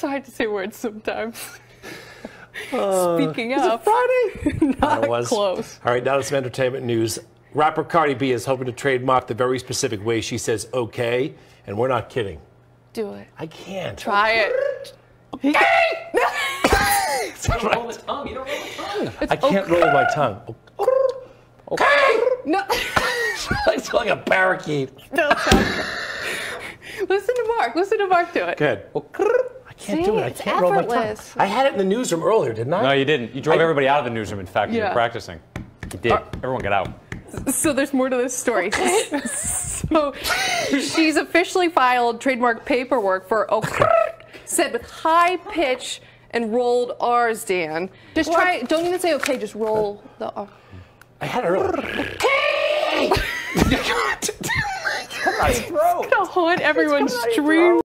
It's hard to say words sometimes. Speaking of Friday, not close. All right, now to some entertainment news. Rapper Cardi B is hoping to trademark the very specific way she says "okay," and we're not kidding. Do it. I can't. Try it. Okay. You don't roll the tongue. You don't roll the tongue. It's I can't roll my tongue. Okay. No. It's like a barricade. No. Listen to Mark. Listen to Mark do it. Good. I can't do it. I can't roll my tongue. I had it in the newsroom earlier, didn't I? No, you didn't. You drove everybody out of the newsroom. In fact, you were practicing. You did. Everyone got out. So there's more to this story. So she's officially filed trademark paperwork for said with high pitch and rolled R's. Dan, just try it. Don't even say okay. Just roll the R. I had it earlier. Hey! It's gonna haunt everyone's dream.